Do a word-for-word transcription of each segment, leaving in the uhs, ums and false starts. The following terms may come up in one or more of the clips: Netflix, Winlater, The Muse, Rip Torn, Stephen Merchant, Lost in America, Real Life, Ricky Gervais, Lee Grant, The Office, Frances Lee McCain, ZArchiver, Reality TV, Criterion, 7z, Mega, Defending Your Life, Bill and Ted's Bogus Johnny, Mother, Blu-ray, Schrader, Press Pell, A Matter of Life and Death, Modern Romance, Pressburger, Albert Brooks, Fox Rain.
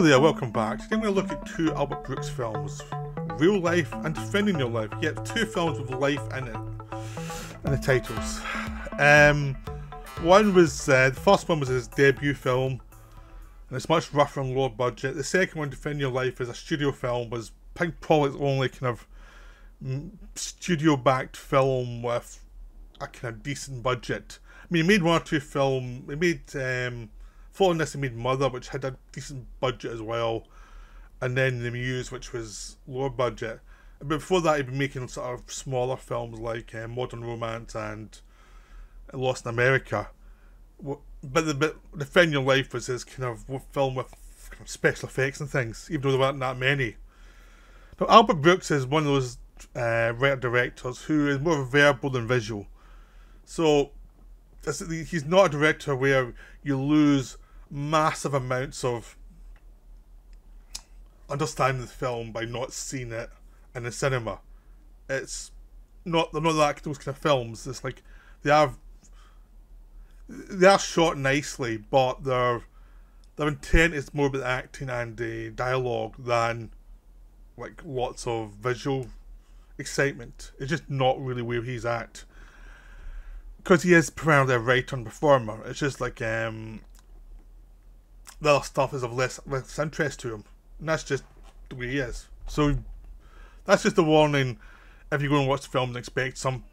Hello there, welcome back. Today we're going to look at two Albert Brooks films, Real Life and Defending Your Life. Yet two films with life in it, in the titles. Um, one was, uh, the first one was his debut film, and it's much rougher and lower budget. The second one, Defending Your Life, is a studio film, was probably its only kind of studio-backed film with a kind of decent budget. I mean, he made one or two films, he made... Um, Following this, he made Mother, which had a decent budget as well, and then The Muse, which was lower budget. But before that, he'd been making sort of smaller films like uh, Modern Romance and Lost in America. But the but Defend Your Life was his kind of film with special effects and things, even though there weren't that many. Now, Albert Brooks is one of those uh, writer-directors who is more verbal than visual. So... he's not a director where you lose massive amounts of understanding the film by not seeing it in the cinema. It's not they're not that those kind of films. It's like they are they are shot nicely, but their their intent is more about acting and the uh, dialogue than like lots of visual excitement. It's just not really where he's at. Because he is primarily a writer and performer, it's just like um, the other stuff is of less less interest to him, and that's just the way he is. So that's just a warning: if you go and watch the film and expect some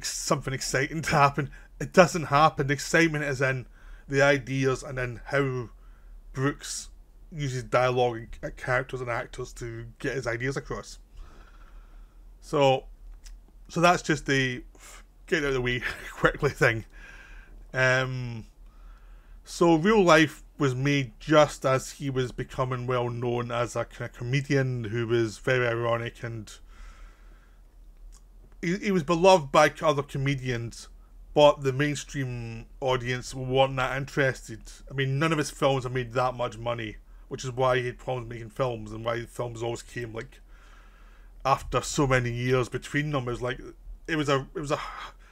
something exciting to happen, it doesn't happen. The excitement is in the ideas and in how Brooks uses dialogue at characters and actors to get his ideas across. So, so that's just the. Get out of the way quickly thing. Um, so Real Life was made just as he was becoming well known as a kind of comedian who was very ironic, and he, he was beloved by other comedians, but the mainstream audience weren't that interested. I mean, none of his films have made that much money, which is why he had problems making films and why the films always came like after so many years between them. It was like it was a it was a,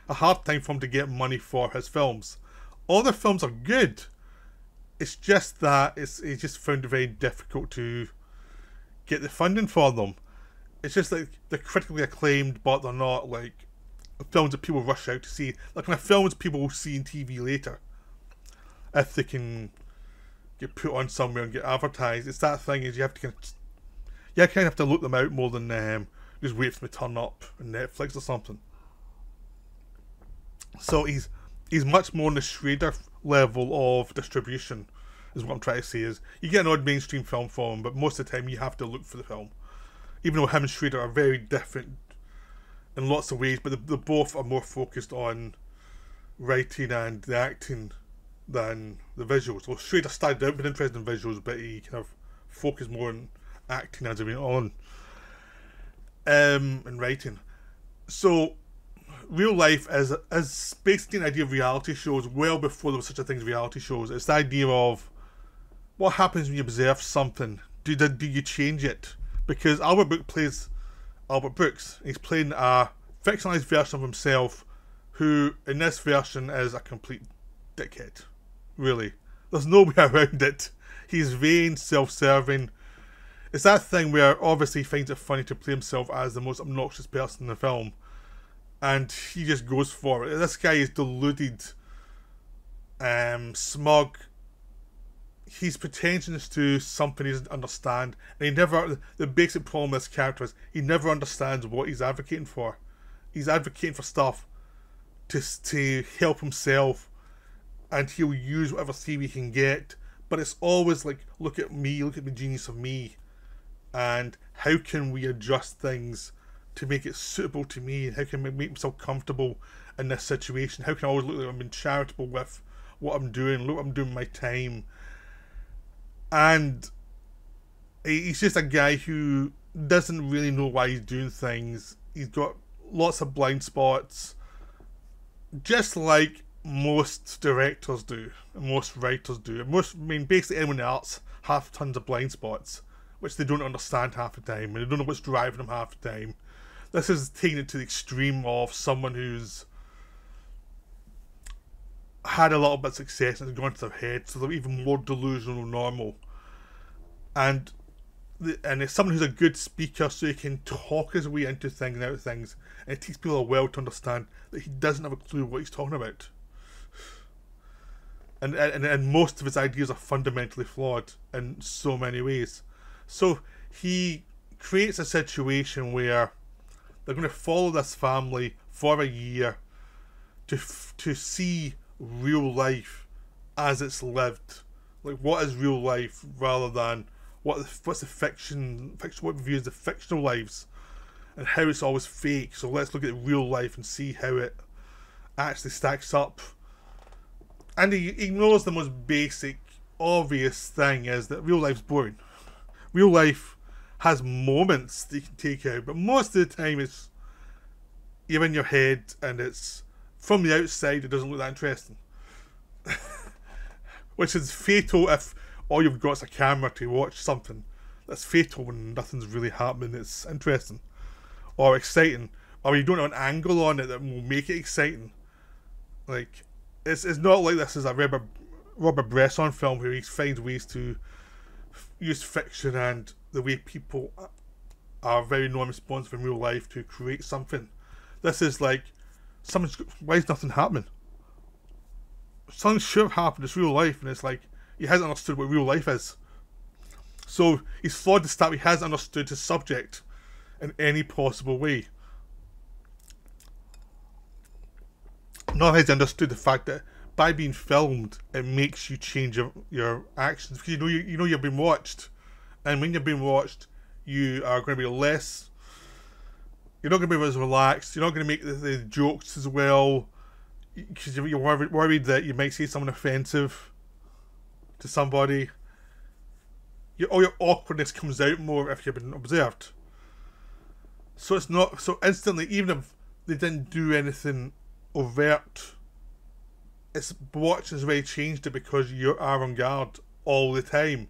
a hard time for him to get money for his films. All the films are good. It's just that it's he just found it very difficult to get the funding for them. It's just like they're critically acclaimed, but they're not like films that people rush out to see. They're kind of films people will see on T V later, if they can get put on somewhere and get advertised. It's that thing is you have to kind of you kind of have to look them out more than um, just wait for them to turn up on Netflix or something. So he's he's much more on the Schrader level of distribution, is what I'm trying to say. Is you get an odd mainstream film from him, but most of the time you have to look for the film. Even though him and Schrader are very different in lots of ways, but the, the both are more focused on writing and the acting than the visuals. Well, Schrader started out with interest in visuals, but he kind of focused more on acting as he went on, um, and writing. So Real Life is, is based on the idea of reality shows well before there was such a thing as reality shows. It's the idea of what happens when you observe something. Do, do, do you change it? Because Albert Brooks plays Albert Brooks. He's playing a fictionalized version of himself who, in this version, is a complete dickhead. Really. There's no way around it. He's vain, self-serving. It's that thing where, obviously, he finds it funny to play himself as the most obnoxious person in the film. And he just goes for it. This guy is deluded, um, smug. He's pretentious to something he doesn't understand, and he never. The basic problem with this character is he never understands what he's advocating for. He's advocating for stuff to to help himself, and he'll use whatever theory he can get. But it's always like, look at me, look at the genius of me, and how can we adjust things to make it suitable to me? How can I make myself comfortable in this situation? How can I always look like I'm being charitable with what I'm doing? Look what I'm doing with my time. And he's just a guy who doesn't really know why he's doing things. He's got lots of blind spots, just like most directors do, and most writers do. Most, I mean, basically anyone else have tons of blind spots, which they don't understand half the time, and they don't know what's driving them half the time. This is taking it to the extreme of someone who's had a little bit of success and it's gone to their head, so they're even more delusional than normal. and the, and it's someone who's a good speaker, so he can talk his way into things and out of things, and it takes people a while to understand that he doesn't have a clue what he's talking about, and and, and most of his ideas are fundamentally flawed in so many ways. So he creates a situation where they're going to follow this family for a year to f to see real life as it's lived, like what is real life, rather than what what's the fiction, fiction what views the fictional lives, and how it's always fake. So let's look at real life and see how it actually stacks up. And he ignores the most basic, obvious thing, is that real life's boring. Real life has moments that you can take out, but most of the time it's you're in your head, and it's from the outside it doesn't look that interesting. Which is fatal if all you've got is a camera to watch something. That's fatal when nothing's really happening that's interesting or exciting, or you don't have an angle on it that will make it exciting. Like, it's, it's not like this is a Robert, Robert Bresson film where he finds ways to use fiction and the way people are very non-responsive in real life to create something. This is like, something's, why is nothing happening? Something should have happened. It's real life, and it's like he hasn't understood what real life is. So he's flawed to start. He hasn't understood his subject in any possible way. Nor has he understood the fact that by being filmed, it makes you change your, your actions, because you know you, you know you're being watched, and when you're being watched, you are going to be less. You're not going to be as relaxed. You're not going to make the, the jokes as well, because you're worried, worried that you might say something offensive to somebody. Your, all your awkwardness comes out more if you've been observed. So it's not so instantly. Even if they didn't do anything overt, it's watching has already changed it, because you are on guard all the time,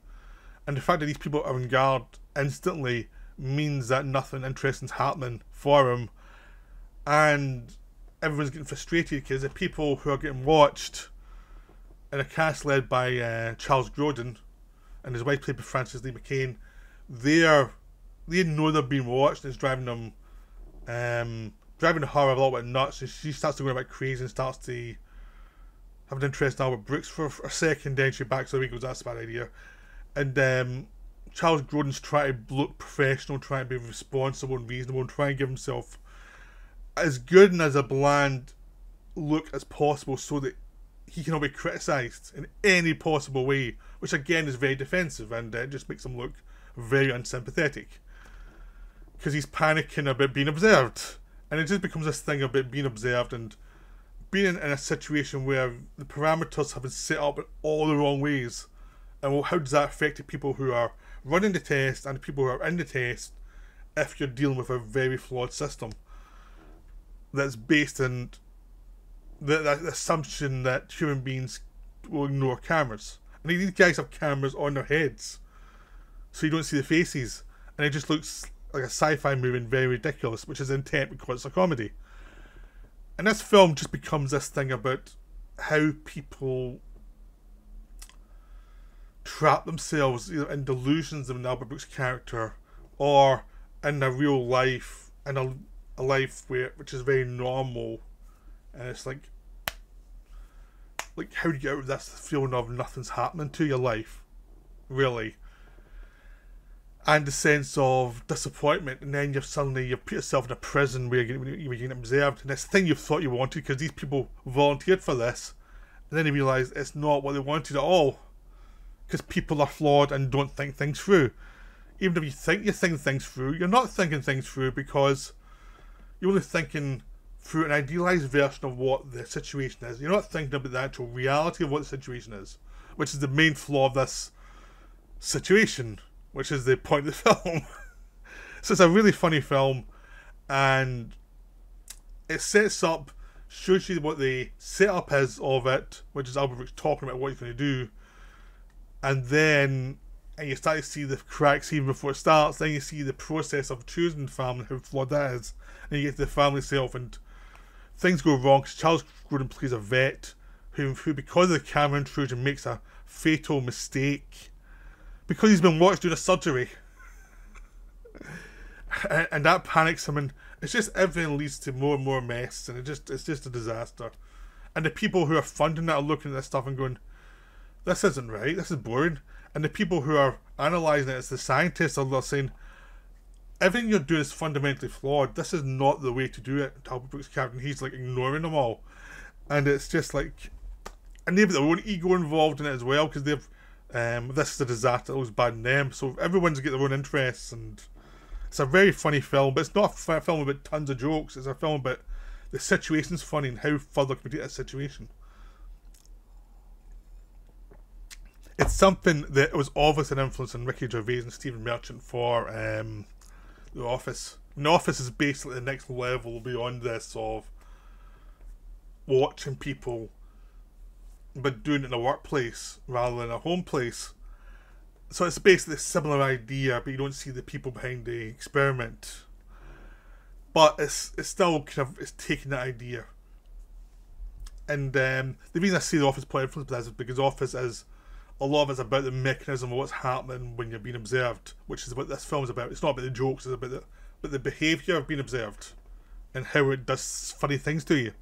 and the fact that these people are on guard instantly means that nothing interesting's happening for him, and everyone's getting frustrated, because the people who are getting watched in a cast led by uh, Charles Grodin and his wife played by Frances Lee McCain, they are they know they're being watched, and it's driving them um, driving her a little bit nuts, and she starts to go about crazy and starts to have an interest in Albert Brooks for a second, then she backs away and goes, that's a bad idea. And um, Charles Grodin's trying to look professional, trying to be responsible and reasonable, and trying to give himself as good and as a bland look as possible, so that he cannot be criticised in any possible way, which again is very defensive, and it uh, just makes him look very unsympathetic, because he's panicking about being observed, and it just becomes this thing about being observed and being in a situation where the parameters have been set up in all the wrong ways. And well, how does that affect the people who are running the test and the people who are in the test, if you're dealing with a very flawed system that's based on the, the, the assumption that human beings will ignore cameras? And these guys have cameras on their heads, so you don't see the faces, and it just looks like a sci-fi movie and very ridiculous, which is intent because it's a comedy. And this film just becomes this thing about how people trap themselves either in delusions of an Albert Brooks character, or in a real life, in a, a life where which is very normal, and it's like, like how do you get out of this feeling of nothing's happening to your life, really, and the sense of disappointment, and then you're suddenly you put yourself in a prison where you're getting, you're getting observed, and this thing you thought you wanted because these people volunteered for this, and then you realise it's not what they wanted at all. Because people are flawed and don't think things through. Even if you think you think things through, you're not thinking things through, because you're only thinking through an idealised version of what the situation is. You're not thinking about the actual reality of what the situation is, which is the main flaw of this situation, which is the point of the film. So it's a really funny film, and it sets up, shows you what the setup is of it, which is Albert Brooks talking about what he's going to do. And then and you start to see the cracks even before it starts. Then you see the process of choosing the family, how flawed that is. And you get to the family itself, and things go wrong, because Charles Grodin plays a vet who, who, because of the camera intrusion, makes a fatal mistake because he's been watched do the surgery. and, and that panics him, and it's just everything leads to more and more mess, and it just it's just a disaster. And the people who are funding that are looking at this stuff and going, this isn't right, this is boring. And the people who are analysing it, it's the scientists are saying, everything you're doing is fundamentally flawed. This is not the way to do it. Albert Brooks' character, he's like ignoring them all. And it's just like, and they've got their own ego involved in it as well, because they've, um, this is a disaster that looks bad in them. So everyone's got their own interests, and it's a very funny film, but it's not a film about tons of jokes. It's a film about the situation's funny and how further can we take that situation. It's something that was obvious an influence on Ricky Gervais and Stephen Merchant for um, The Office. And The Office is basically the next level beyond this of watching people but doing it in a workplace rather than a home place. So it's basically a similar idea, but you don't see the people behind the experiment. But it's it's still kind of it's taking that idea. And um, the reason I see The Office play influence is because Office is a lot of it's about the mechanism of what's happening when you're being observed, which is what this film's about. It's not about the jokes, it's about the, but the behaviour of being observed and how it does funny things to you.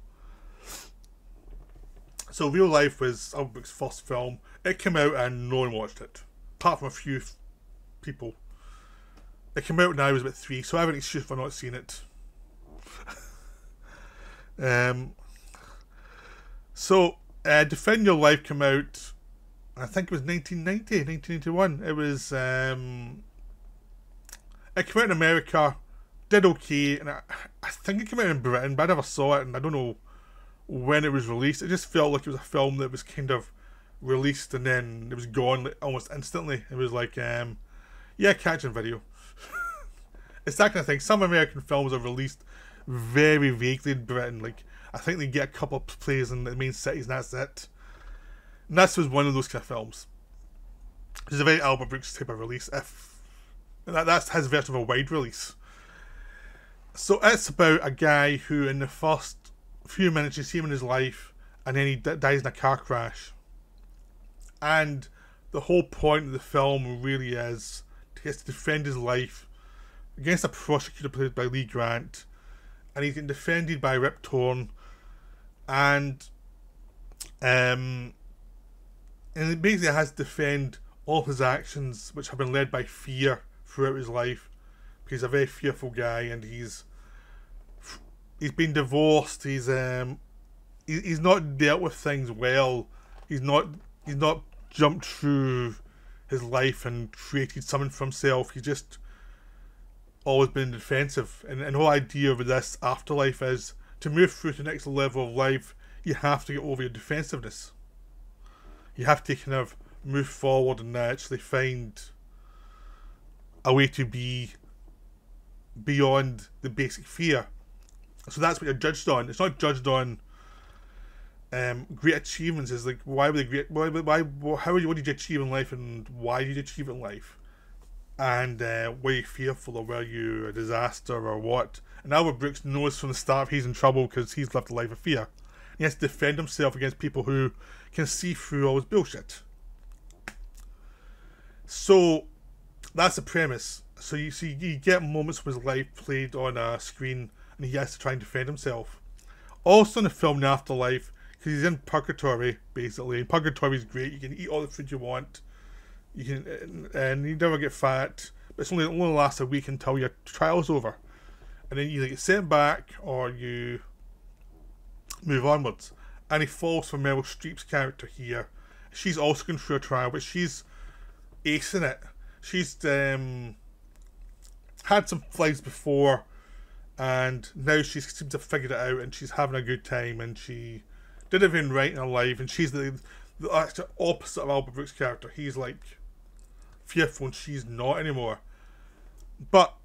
So Real Life was Albert Brooks' first film. It came out and no one watched it, apart from a few f people. It came out when I was about three, so I have an excuse for not seeing it. um, so, uh, Defend Your Life came out, I think it was nineteen ninety, nineteen ninety-one. It was, um, it came out in America, did okay, and I, I think it came out in Britain, but I never saw it, and I don't know when it was released. It just felt like it was a film that was kind of released, and then it was gone like, almost instantly. It was like, um, yeah, catching video. It's that kind of thing. Some American films are released very vaguely in Britain. Like, I think they get a couple of plays in the main cities, and that's it. And this was one of those kind of films. It's a very Albert Brooks type of release. If and that, That's his version of a wide release. So it's about a guy who in the first few minutes you see him in his life, and then he d dies in a car crash. And the whole point of the film really is he has to defend his life against a prosecutor played by Lee Grant. And he's getting defended by Rip Torn. And... Um... And it basically has to defend all his actions, which have been led by fear throughout his life. He's a very fearful guy, and he's he's been divorced. He's um he, he's not dealt with things well. He's not he's not jumped through his life and created something for himself. He's just always been defensive. And, and the whole idea of this afterlife is to move through to the next level of life, you have to get over your defensiveness. You have to kind of move forward and actually find a way to be beyond the basic fear. So that's what you're judged on. It's not judged on um, great achievements. It's like, why were they great? Why? Why? How are you? What did you achieve in life, and why did you achieve in life? And uh, were you fearful, or were you a disaster, or what? And Albert Brooks knows from the start he's in trouble because he's lived a life of fear. He has to defend himself against people who can see through all his bullshit. So that's the premise. So you see, you get moments with life played on a screen, and he has to try and defend himself. Also in the film, The Afterlife, because he's in purgatory basically. Purgatory is great. You can eat all the food you want. You can, and you never get fat. But it's only it only lasts a week until your trial's over, and then you either get sent back or you move onwards. And he falls for Meryl Streep's character here. She's also going through a trial, but she's acing it. She's um, had some flags before, and now she seems to have figured it out, and she's having a good time, and she did everything right in her life. And she's the, the actual opposite of Albert Brooks' character. He's like fearful, and she's not anymore. But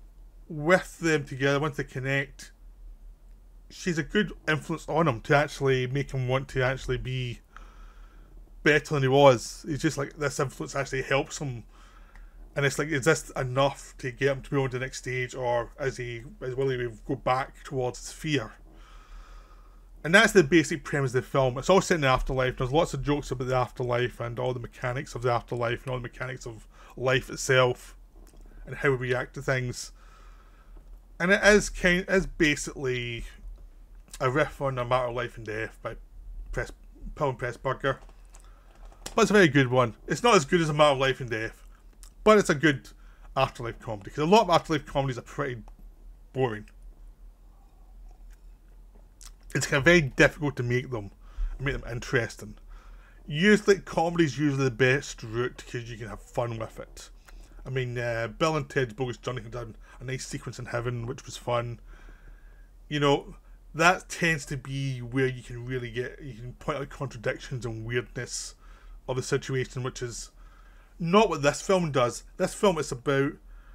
with them together, once they connect, she's a good influence on him to actually make him want to actually be better than he was. It's just like this influence actually helps him, and it's like, is this enough to get him to move on to the next stage, or as he as will he go back towards his fear? And that's the basic premise of the film. It's all set in the afterlife. There's lots of jokes about the afterlife and all the mechanics of the afterlife and all the mechanics of life itself and how we react to things. And it is kind, it is basically a riff on A Matter of Life and Death by Press Pell and Pressburger. But it's a very good one. It's not as good as A Matter of Life and Death, but it's a good afterlife comedy, because a lot of afterlife comedies are pretty boring. It's kind of very difficult to make them, make them interesting. Usually, comedy's usually the best route because you can have fun with it. I mean, uh, Bill and Ted's Bogus Johnny had a nice sequence in heaven, which was fun. You know, that tends to be where you can really get, you can point out contradictions and weirdness of the situation, which is not what this film does. This film is about,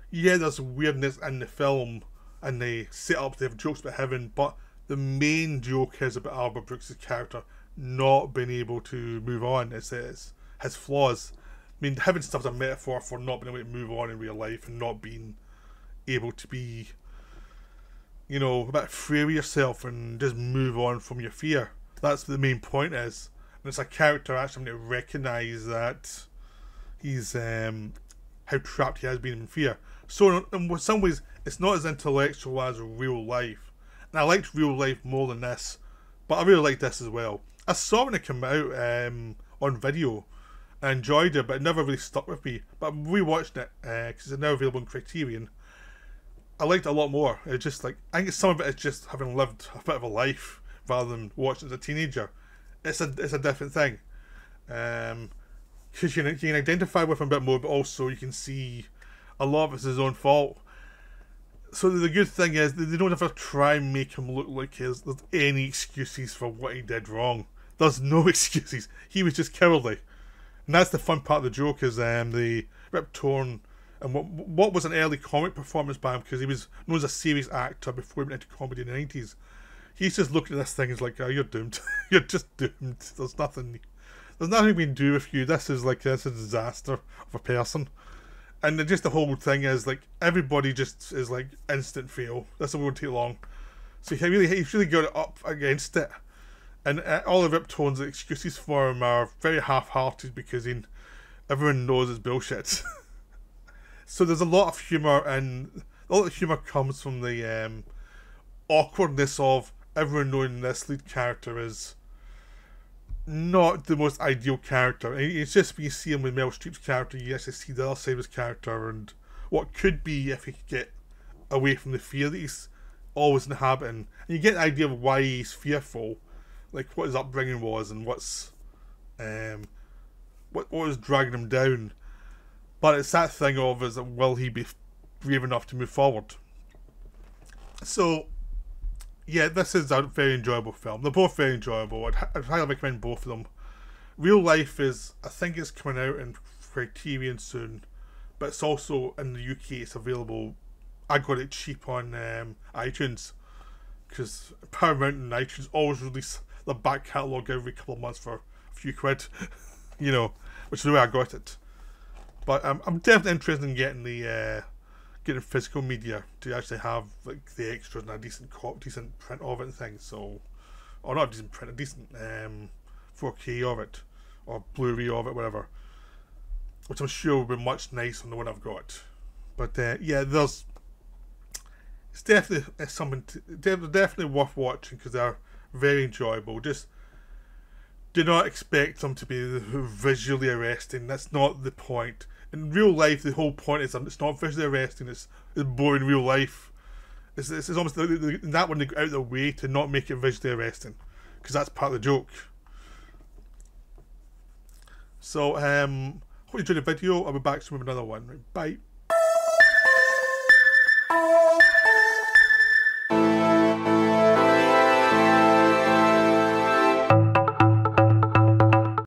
yeah, there's weirdness in the film, and they set up, they have jokes about heaven, but the main joke is about Albert Brooks' character not being able to move on. It's, it's his flaws. I mean, heaven stuff's a metaphor for not being able to move on in real life and not being able to be, you know, a bit free of yourself and just move on from your fear. That's what the main point is. And it's a character actually having to recognise that he's, um, how trapped he has been in fear. So in, in some ways, it's not as intellectual as Real Life. And I liked Real Life more than this, but I really liked this as well. I saw when it came out um, on video. I enjoyed it, but it never really stuck with me. But I'm rewatching it because uh, it's now available on Criterion. I liked it a lot more. It's just like, I think some of it is just having lived a bit of a life rather than watching as a teenager. It's a it's a different thing, because um, you, you can identify with him a bit more, but also you can see a lot of it's his own fault. So the good thing is they don't ever try and make him look like his, there's any excuses for what he did wrong. There's no excuses. He was just cowardly, and that's the fun part of the joke is um, the Rip Torn and what what was an early comic performance by him, because he was known as a serious actor before he went into comedy in the nineties. He's just looking at this thing and is like, "Oh, you're doomed. You're just doomed. There's nothing. There's nothing we can do with you. This is like this is a disaster of a person." And then just the whole thing is like everybody just is like instant fail. This won't take long. So he really he's really got it up against it, and uh, all the Rip Torn's excuses for him are very half-hearted because he, everyone knows it's bullshit. So there's a lot of humor, and a lot of humor comes from the um, awkwardness of everyone knowing this lead character is not the most ideal character. It's just when you see him with Meryl Streep's character, you actually see the other side of his character and what could be if he could get away from the fear that he's always inhabiting. And you get the idea of why he's fearful, like what his upbringing was and what's um, what, what was dragging him down. But it's that thing of, is that will he be brave enough to move forward? So yeah, this is a very enjoyable film. They're both very enjoyable. I'd, I'd highly recommend both of them. Real Life is, I think it's coming out in Criterion soon, but it's also in the U K, it's available. I got it cheap on um, iTunes, because Paramount and iTunes always release their back catalogue every couple of months for a few quid, you know, which is the way I got it. But um, I'm definitely interested in getting the... Uh, getting physical media to actually have like the extras and a decent cop, decent print of it and things. So, or not a decent print, a decent um, four K of it, or Blu-ray of it, whatever. Which I'm sure will be much nicer than the one I've got. But uh, yeah, there's it's definitely it's something to, definitely worth watching because they're very enjoyable. Just do not expect them to be visually arresting. That's not the point. In Real Life, the whole point is it's not visually arresting. It's, it's boring real life. It's, it's, it's almost in that one they go out of their way to not make it visually arresting, because that's part of the joke. So, um, hope you enjoyed the video. I'll be back soon with another one. Bye.